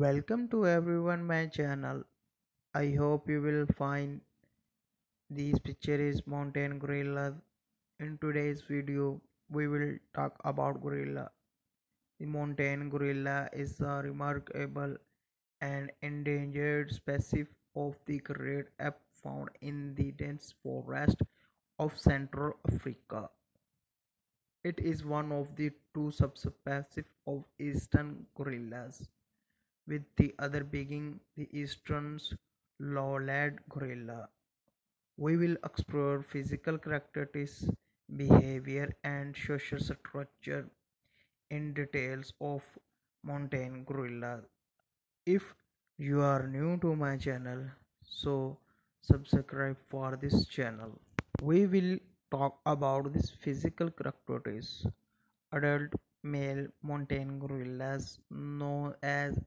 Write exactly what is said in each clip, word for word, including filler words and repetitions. Welcome to everyone my channel. I hope you will find this picture is mountain gorilla. In today's video we will talk about gorilla. The mountain gorilla is a remarkable and endangered species of the great ape found in the dense forest of Central Africa. It is one of the two subspecies of eastern gorillas, with the other being the eastern lowland gorilla. We will explore physical characteristics, behavior and social structure in details of mountain gorilla. If you are new to my channel, so subscribe for this channel. We will talk about these physical characteristics. Adult male mountain gorillas, known as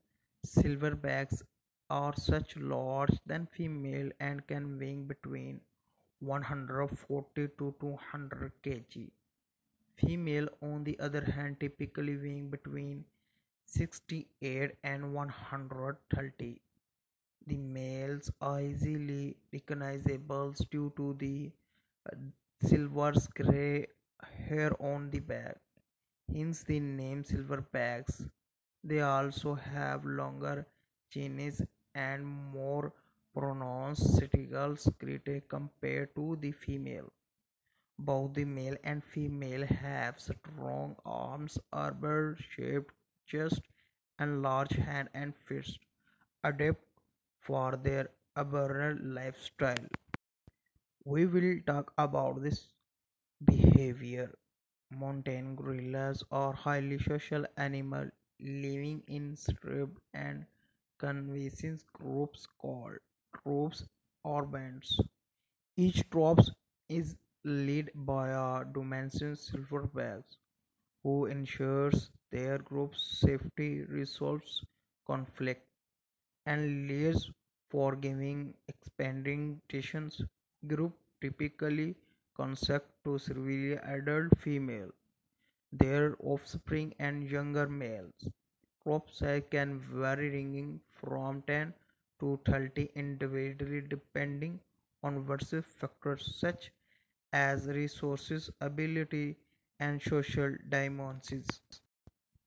silverbacks, are such larger than female and can weigh between one hundred forty to two hundred kilograms. Female, on the other hand, typically weigh between sixty-eight and one hundred thirty. The males are easily recognizable due to the silver gray hair on the back, hence the name silverbacks. They also have longer chins and more pronounced sagittal creta compared to the female. Both the male and female have strong arms, arbor-shaped chest, and large hand and fists, adept for their urban lifestyle. We will talk about this behavior. Mountain gorillas are highly social animals, living in striped and convergent groups called troops or bands. Each troop is led by a dominant silverback who ensures their group's safety, resolves conflict, and leads for giving expeditions. Group typically consist of several adult females, their offspring and younger males. Crop size can vary ranging from ten to thirty individually depending on various factors such as resources, ability and social dimensions.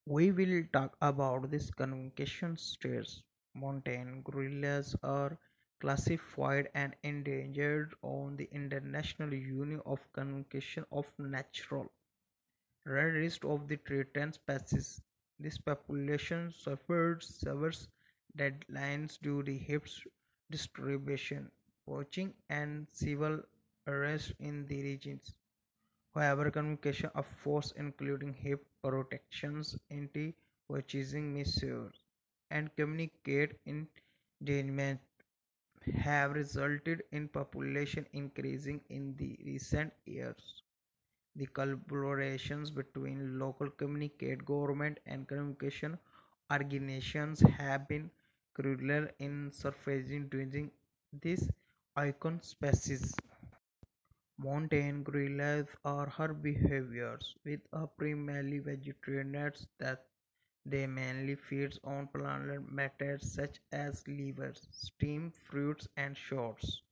We will talk about this communication states. Mountain gorillas are classified and endangered on the International Union of Conservation of Natural Rarest of the threatened species. This population suffered severe deadlines due to heaps distribution, poaching and civil unrest in the regions. However, conservation of force including heap protections, anti-poaching measures and communicate endangerment have resulted in population increasing in the recent years. The collaborations between local communicate government and communication organizations have been crucial in surfacing this icon species. Mountain gorillas are herbivores with a primarily vegetarian that they mainly feed on plant matter such as livers, steamed fruits and shoots.